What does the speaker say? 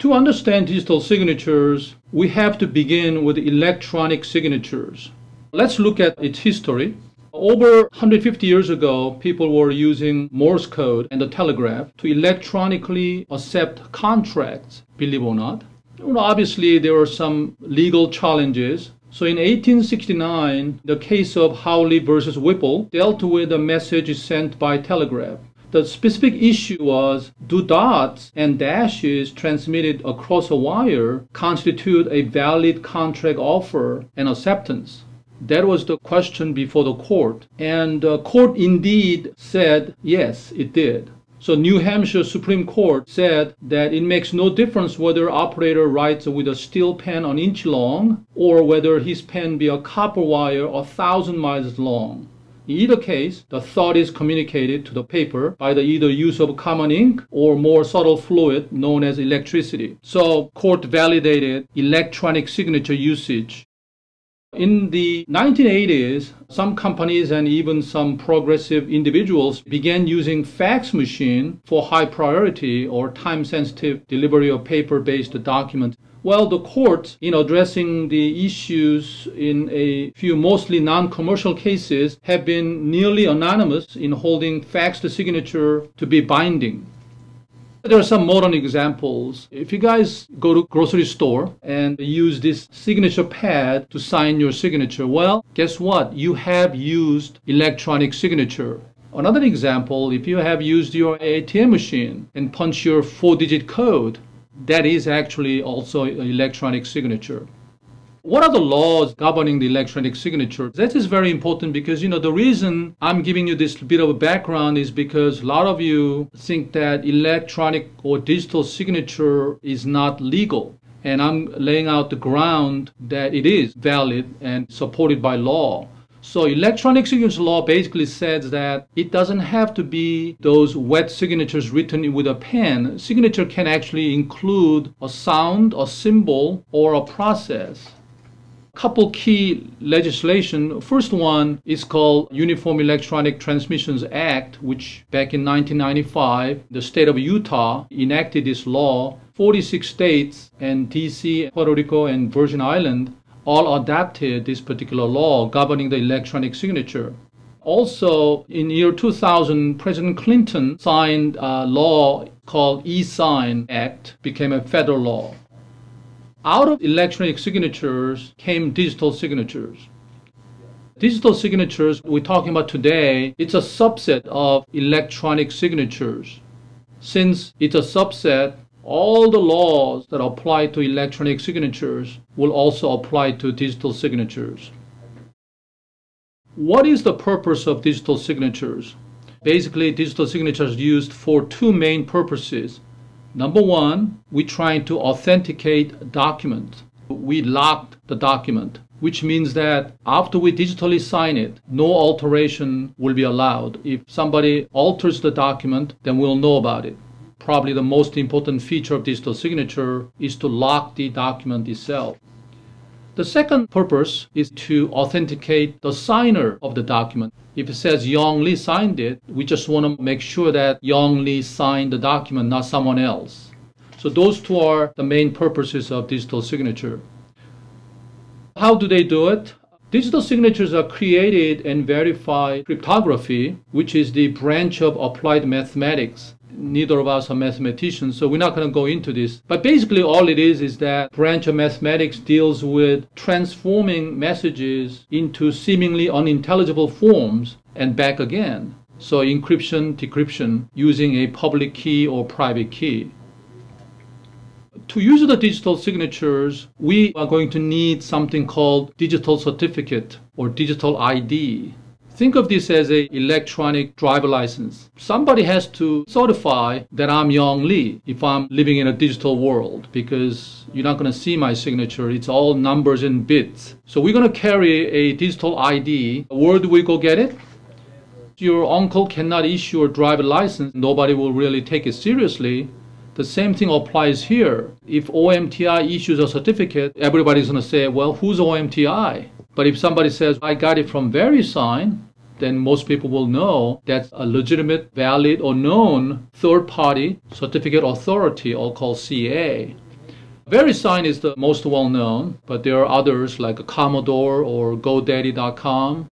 To understand digital signatures, we have to begin with electronic signatures. Let's look at its history. Over 150 years ago, people were using Morse code and the telegraph to electronically accept contracts, believe it or not. Obviously, there were some legal challenges. So in 1869, the case of Hawley versus Whipple dealt with a message sent by telegraph. The specific issue was, do dots and dashes transmitted across a wire constitute a valid contract offer and acceptance? That was the question before the court. And the court indeed said, yes, it did. So New Hampshire Supreme Court said that it makes no difference whether operator writes with a steel pen an inch long or whether his pen be a copper wire 1,000 miles long. In either case, the thought is communicated to the paper by the either use of common ink or more subtle fluid known as electricity. So court validated electronic signature usage. In the 1980s, some companies and even some progressive individuals began using fax machine for high priority or time-sensitive delivery of paper-based documents. Well, the courts, in addressing the issues in a few mostly non-commercial cases, have been nearly unanimous in holding faxed signature to be binding. There are some modern examples. If you guys go to a grocery store and use this signature pad to sign your signature, well, guess what? You have used electronic signature. Another example, if you have used your ATM machine and punch your 4-digit code, that is actually also an electronic signature. What are the laws governing the electronic signature? That is very important because, the reason I'm giving you this bit of a background is because a lot of you think that electronic or digital signature is not legal. And I'm laying out the ground that it is valid and supported by law. So electronic signature law basically says that it doesn't have to be those wet signatures written with a pen. Signature can actually include a sound, a symbol, or a process. Couple key legislation. First one is called Uniform Electronic Transmissions Act, which back in 1995, the state of Utah enacted this law. 46 states and DC, Puerto Rico, and Virgin Islands all adopted this particular law governing the electronic signature. Also, in year 2000, President Clinton signed a law called E-Sign Act, became a federal law. Out of electronic signatures came digital signatures. Digital signatures we're talking about today, it's a subset of electronic signatures. Since it's a subset, all the laws that apply to electronic signatures will also apply to digital signatures. What is the purpose of digital signatures? Basically, digital signatures are used for two main purposes. Number one, we're trying to authenticate documents. We locked the document, which means that after we digitally sign it, no alteration will be allowed. If somebody alters the document, then we'll know about it. Probably the most important feature of digital signature is to lock the document itself. The second purpose is to authenticate the signer of the document. If it says Yong Li signed it, we just want to make sure that Yong Li signed the document, not someone else. So those two are the main purposes of digital signature. How do they do it? Digital signatures are created and verified cryptography, which is the branch of applied mathematics. Neither of us are mathematicians, so we're not going to go into this. But basically all it is that branch of mathematics deals with transforming messages into seemingly unintelligible forms and back again. So encryption, decryption, using a public key or private key. To use the digital signatures, we are going to need something called digital certificate or digital ID. Think of this as an electronic driver license. Somebody has to certify that I'm Yong Li if I'm living in a digital world, because you're not going to see my signature. It's all numbers and bits. So we're going to carry a digital ID. Where do we go get it? Your uncle cannot issue a driver license. Nobody will really take it seriously. The same thing applies here. If OMTI issues a certificate, everybody's going to say, well, who's OMTI? But if somebody says, I got it from VeriSign, then most people will know that's a legitimate, valid, or known third-party certificate authority, or called CA. VeriSign is the most well-known, but there are others like Comodo or GoDaddy.com.